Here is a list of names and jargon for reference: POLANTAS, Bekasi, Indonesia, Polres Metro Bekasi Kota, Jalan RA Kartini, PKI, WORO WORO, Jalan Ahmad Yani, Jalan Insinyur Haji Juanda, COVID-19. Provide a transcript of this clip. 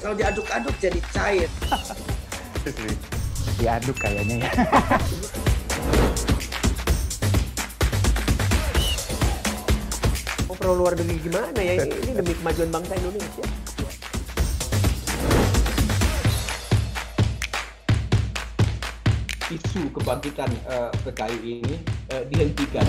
Kalau diaduk-aduk jadi cair. Diaduk kayaknya ya. Oh, pro luar negeri gimana ya? Ini demi kemajuan bangsa Indonesia. Isu kebangkitan PKI ini dihentikan.